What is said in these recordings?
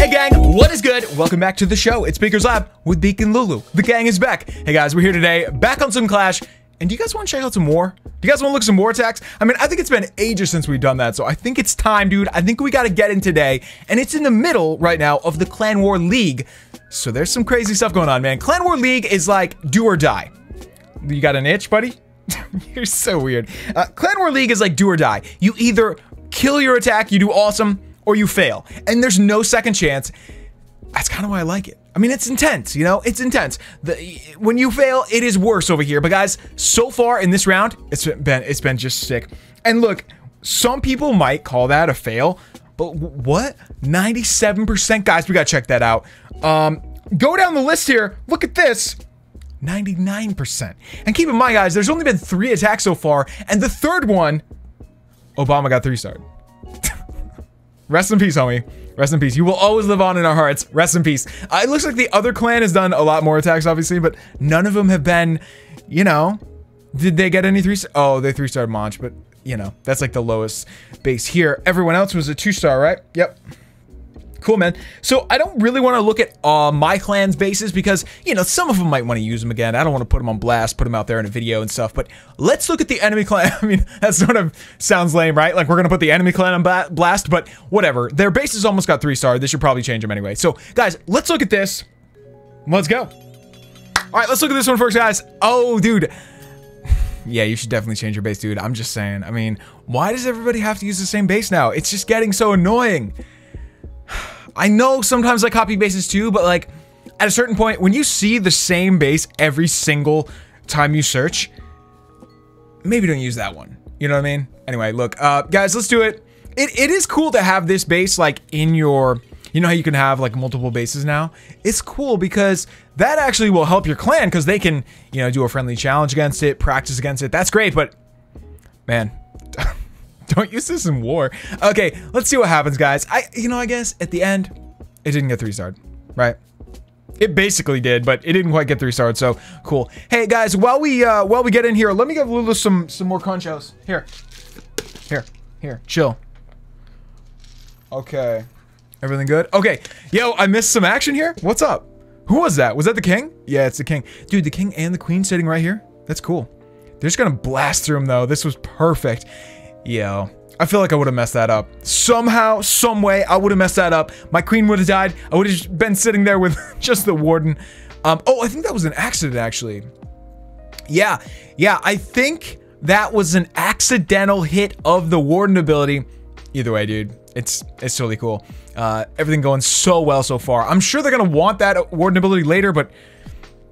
Hey gang, what is good? Welcome back to the show. It's Beaker's Lab with Beak and Lulu. The gang is back. Hey guys, we're here today, back on some Clash. And do you guys want to check out some more? Do you guys want to look at some more attacks? I mean, I think it's been ages since we've done that, so I think it's time, dude. I think we got to get in today. And it's in the middle right now of the Clan War League. So there's some crazy stuff going on, man. Clan War League is like do or die. You got an itch, buddy? You're so weird. Clan War League is like do or die. You either kill your attack, you do awesome, or you fail. And there's no second chance. That's kind of why I like it. I mean, it's intense, you know? It's intense. When you fail, it is worse over here. But guys, so far in this round, it's been just sick. And look, some people might call that a fail, but what? 97%, guys, we gotta check that out. Go down the list here, look at this. 99%. And keep in mind, guys, there's only been 3 attacks so far, and the third one, Obama got 3-starred. Rest in peace, homie. Rest in peace. You will always live on in our hearts. Rest in peace. It looks like the other clan has done a lot more attacks, obviously, but none of them have been, you know, did they get any 3-star? Oh, they 3-starred Monch, but, you know, that's like the lowest base here. Everyone else was a 2-star, right? Yep. Cool, man. So I don't really want to look at my clan's bases because, you know, some of them might want to use them again. I don't want to put them on blast, put them out there in a video and stuff, but let's look at the enemy clan. I mean, that sort of sounds lame, right? Like we're going to put the enemy clan on blast, but whatever. Their bases almost got 3-star. This should probably change them anyway. So guys, let's look at this. Let's go. All right, let's look at this one first, guys. Oh, dude. Yeah, you should definitely change your base, dude. I'm just saying. I mean, why does everybody have to use the same base now? It's just getting so annoying. I know sometimes I copy bases too, but like at a certain point, when you see the same base every single time you search, maybe don't use that one. You know what I mean? Anyway, look, guys, let's do it. It is cool to have this base like in your, you know how you can have like multiple bases now? It's cool because that actually will help your clan because they can, you know, do a friendly challenge against it, practice against it. That's great, but man, don't use this in war. Okay, let's see what happens, guys. I guess at the end, it didn't get 3-starred, right? It basically did, but it didn't quite get 3-starred, so cool. Hey, guys, while we get in here, let me give Lulu some more conchos. Here, chill. Okay, everything good? Okay, yo, I missed some action here. What's up? Who was that? Was that the king? Yeah, it's the king. Dude, the king and the queen sitting right here? That's cool. They're just gonna blast through them, though. This was perfect. Yo, I feel like I would have messed that up. Somehow, some way, I would have messed that up. My queen would have died. I would have been sitting there with just the warden. Oh, I think that was an accident, actually. Yeah, I think that was an accidental hit of the warden ability. Either way, dude, it's totally cool. Everything going so well so far. I'm sure they're going to want that warden ability later, but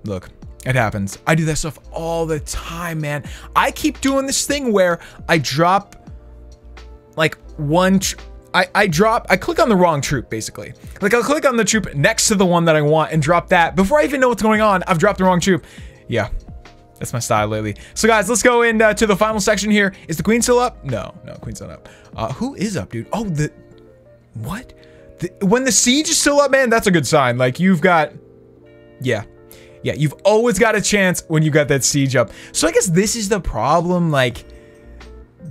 look. It happens. I do that stuff all the time, man. I keep doing this thing where I drop like one, I click on the wrong troop basically. Like I'll click on the troop next to the one that I want and drop that. Before I even know what's going on, I've dropped the wrong troop. Yeah, that's my style lately. So guys, let's go in to the final section here. Is the queen still up? No, queen's not up. Who is up, dude? Oh, what? When the siege is still up, man, that's a good sign. Like you've got, yeah, you've always got a chance when you got that siege up. So I guess this is the problem, like,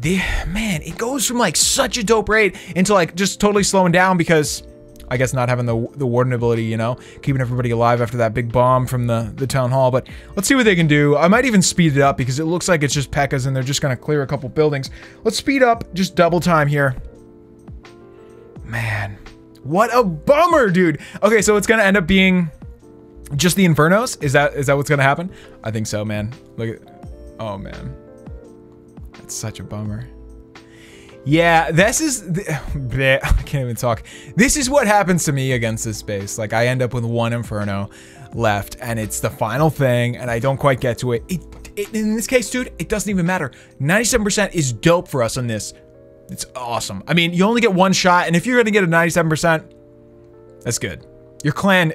man, it goes from like such a dope rate into like just totally slowing down because I guess not having the warden ability, you know, keeping everybody alive after that big bomb from the town hall. But let's see what they can do. I might even speed it up because it looks like it's just P.E.K.K.A.s and they're just gonna clear a couple buildings. Let's speed up, just double time here. Man, what a bummer, dude. Okay, so it's gonna end up being just the infernos. Is that what's gonna happen? I think so, man. Look at, oh man, that's such a bummer. Yeah, this is bleh, I can't even talk. This is what happens to me against this base. Like I end up with one inferno left and it's the final thing and I don't quite get to it. In this case, dude, it doesn't even matter. 97% is dope for us on this. It's awesome. I mean, you only get one shot, and if you're gonna get a 97%, that's good. Your clan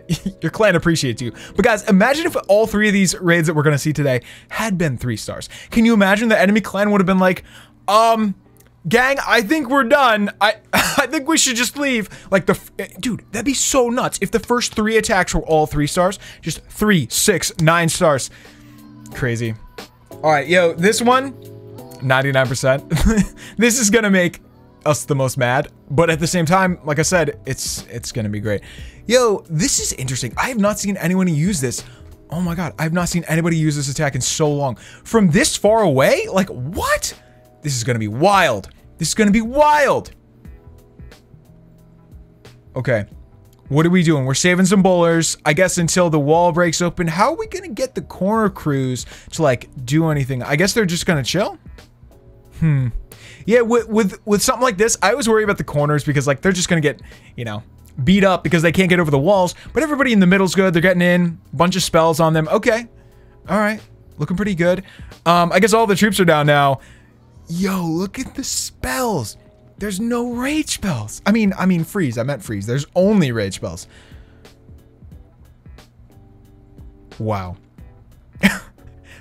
appreciates you. But guys, imagine if all 3 of these raids that we're gonna see today had been 3-stars. Can you imagine the enemy clan would have been like, gang, I think we're done. I think we should just leave. Like dude, that'd be so nuts if the first 3 attacks were all 3-stars. Just 3, 6, 9 stars. Crazy. All right, yo, this one, 99%. This is gonna make us the most mad, but at the same time, like I said, it's gonna be great. Yo, this is interesting. I have not seen anyone use this. Oh my god, I've not seen anybody use this attack in so long. From this far away? Like, what? This is gonna be wild. This is gonna be wild. Okay, what are we doing? We're saving some bowlers, I guess, until the wall breaks open. How are we gonna get the corner crews to, like, do anything? I guess they're just gonna chill? Hmm. Yeah, with something like this, I always worry about the corners because, like, they're just gonna get, you know, beat up because they can't get over the walls. But everybody in the middle's good. They're getting in. Bunch of spells on them. Okay. All right. Looking pretty good. I guess all the troops are down now. Yo, look at the spells. There's no rage spells. I mean freeze. I meant freeze. There's only rage spells. Wow.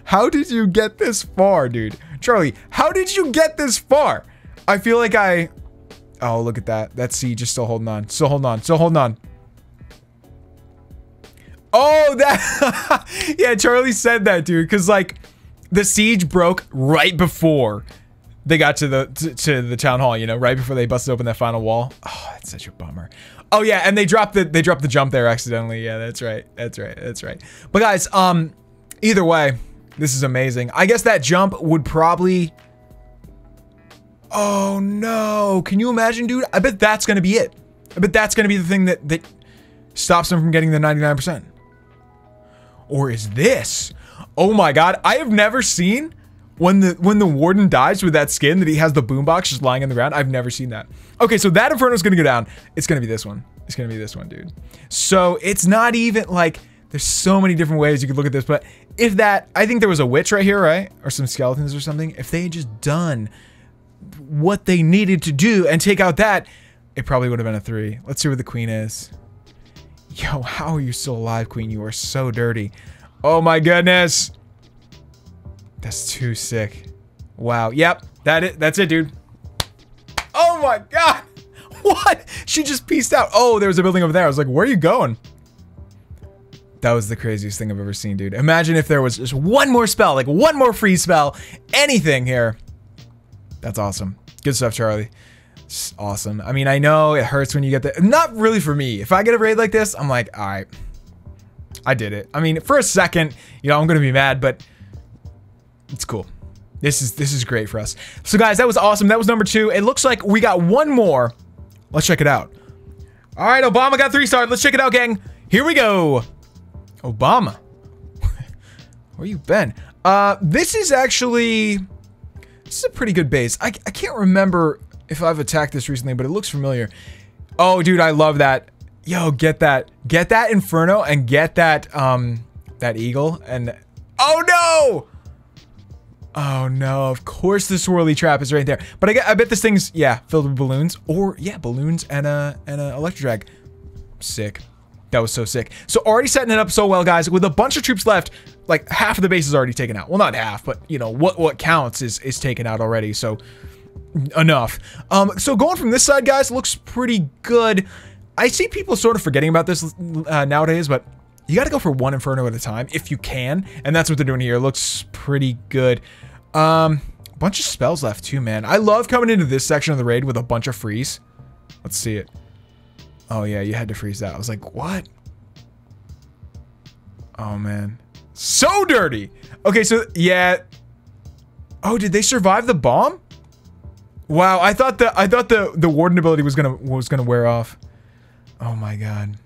How did you get this far, dude? Charlie, how did you get this far? I feel like I... Oh, look at that. That siege just still holding on. Still holding on. Still holding on. Oh, that... Yeah, Charlie said that, dude. Because, like, the siege broke right before they got to the town hall, you know? Right before they busted open that final wall. Oh, that's such a bummer. Oh, yeah, and they dropped the jump there accidentally. Yeah, that's right. That's right. That's right. But, guys, either way, this is amazing. I guess that jump would probably... Oh no, can you imagine, dude? I bet that's gonna be it. I bet that's gonna be the thing that stops them from getting the 99%. Or is this? Oh my god, I have never seen when the warden dies with that skin that he has the boombox just lying on the ground. I've never seen that. Okay, so that Inferno's gonna go down. It's gonna be this one. It's gonna be this one, dude. So it's not even like, there's so many different ways you could look at this, but if that, I think there was a witch right here, right? Or some skeletons or something. If they had just done what they needed to do and take out that, it probably would have been a 3. Let's see where the queen is. Yo, how are you still alive, queen? You are so dirty. Oh my goodness, that's too sick. Wow. Yep, that's it, dude. Oh my god, what? She just peaced out. Oh, there was a building over there. I was like, where are you going? That was the craziest thing I've ever seen, dude. Imagine if there was just one more spell, like one more free spell, anything here. That's awesome. Good stuff, Charlie. It's awesome. I mean, I know it hurts when you get that. Not really for me. If I get a raid like this, I'm like, all right, I did it. I mean, for a second, you know, I'm going to be mad, but it's cool. This is great for us. So guys, that was awesome. That was number 2. It looks like we got one more. Let's check it out. All right, Obama got 3-starred. Let's check it out, gang. Here we go. Obama. Where you been? This is actually... This is a pretty good base. I can't remember if I've attacked this recently, but it looks familiar. Oh, dude, I love that. Yo, get that. Get that Inferno and get that that eagle and... Oh, no! Oh, no. Of course the swirly trap is right there. But I bet this thing's, yeah, filled with balloons. Or, yeah, balloons and a Electro Drag. Sick. That was so sick. So already setting it up so well, guys. With a bunch of troops left, like half of the base is already taken out. Well, not half, but you know what counts is taken out already. So enough. So going from this side, guys, looks pretty good. I see people sort of forgetting about this nowadays, but you got to go for one Inferno at a time if you can, and that's what they're doing here. It looks pretty good. Bunch of spells left too, man. I love coming into this section of the raid with a bunch of freeze. Let's see it. Oh yeah, you had to freeze that. I was like, what? Oh man, so dirty. Okay, so yeah. Oh, did they survive the bomb? Wow, I thought the warden ability was gonna wear off. Oh my god,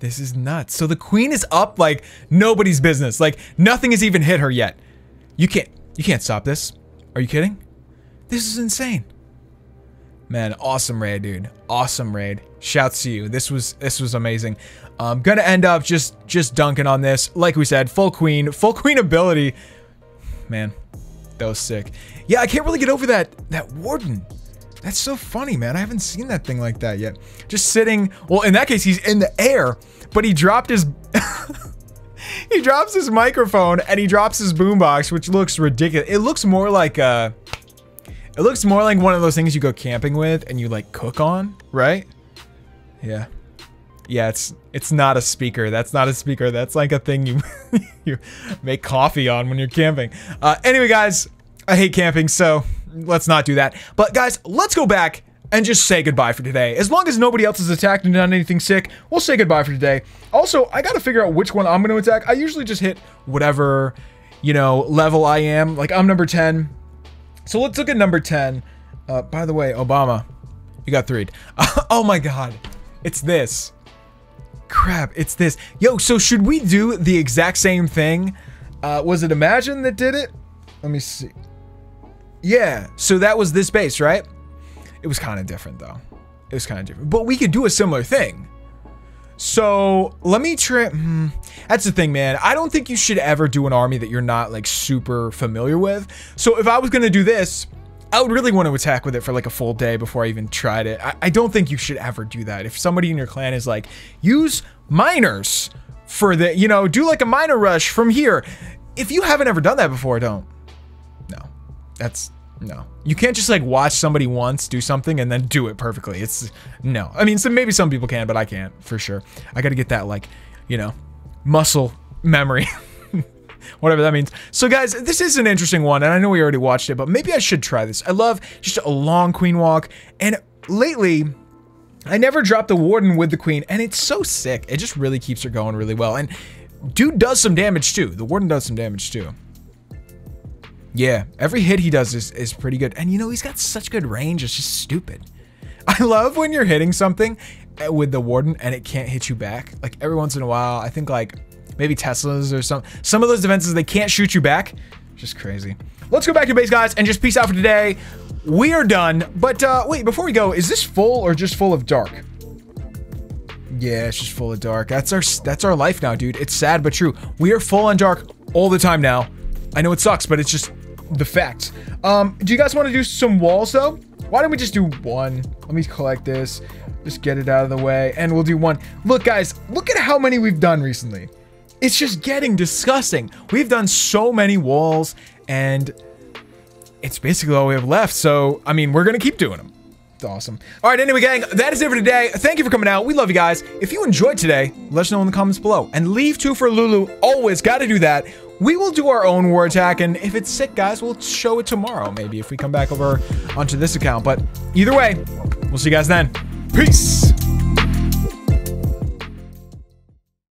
this is nuts. So the queen is up like nobody's business. Like nothing has even hit her yet. You can't stop this. Are you kidding? This is insane. Man, awesome raid, dude. Awesome raid. Shouts to you. This was amazing. I'm gonna end up just dunking on this. Like we said, full queen ability. Man, that was sick. Yeah, I can't really get over that warden. That's so funny, man. I haven't seen that thing like that yet. Just sitting. Well, in that case, he's in the air, but he dropped his he drops his microphone and he drops his boombox, which looks ridiculous. It looks more like it looks more like one of those things you go camping with and you like cook on, right? Yeah. Yeah, it's not a speaker. That's not a speaker. That's like a thing you you make coffee on when you're camping. Anyway, guys, I hate camping, so let's not do that. But guys, let's go back and just say goodbye for today. As long as nobody else has attacked and done anything sick, we'll say goodbye for today. Also, I gotta figure out which one I'm gonna attack. I usually just hit whatever, you know, level I am. Like, I'm number 10. So let's look at number 10. By the way, Obama, you got threed. Oh my God, it's this. Crap, it's this. Yo, so should we do the exact same thing? Was it Imagine that did it? Let me see. Yeah, so that was this base, right? It was kind of different, though. It was kind of different. But we could do a similar thing. So, let me try... That's the thing, man. I don't think you should ever do an army that you're not, like, super familiar with. So, if I was going to do this, I would really want to attack with it for, like, a full day before I even tried it. I don't think you should ever do that. If somebody in your clan is like, use miners for the... You know, do, like, a miner rush from here. If you haven't ever done that before, don't. No. That's... No. You can't just, like, watch somebody once do something and then do it perfectly. It's... No. I mean, so maybe some people can, but I can't, for sure. I gotta get that, like, you know, muscle memory. Whatever that means. So, guys, this is an interesting one, and I know we already watched it, but maybe I should try this. I love just a long queen walk, and lately... I never dropped the warden with the queen, and it's so sick. It just really keeps her going really well, and dude does some damage, too. The warden does some damage, too. Yeah, every hit he does is pretty good. And you know, he's got such good range, it's just stupid. I love when you're hitting something with the warden and it can't hit you back. Like every once in a while, I think like maybe Teslas or some of those defenses, they can't shoot you back. Just crazy. Let's go back to base, guys, and just peace out for today. We are done, but wait, before we go, is this full or just full of dark? Yeah, it's just full of dark. That's our life now, dude. It's sad, but true. We are full on dark all the time now. I know it sucks, but it's just the facts. Do you guys want to do some walls though? Why don't we just do one? Let me collect this, just get it out of the way, and we'll do one. Look guys, look at how many we've done recently. It's just getting disgusting. We've done so many walls and it's basically all we have left. So I mean, we're gonna keep doing them. It's awesome. All right, anyway gang, that is it for today. Thank you for coming out. We love you guys. If you enjoyed today, let us know in the comments below and leave two for Lulu. Always gotta do that. We will do our own war attack, and if it's sick, guys, we'll show it tomorrow, maybe, if we come back over onto this account. But either way, we'll see you guys then. Peace!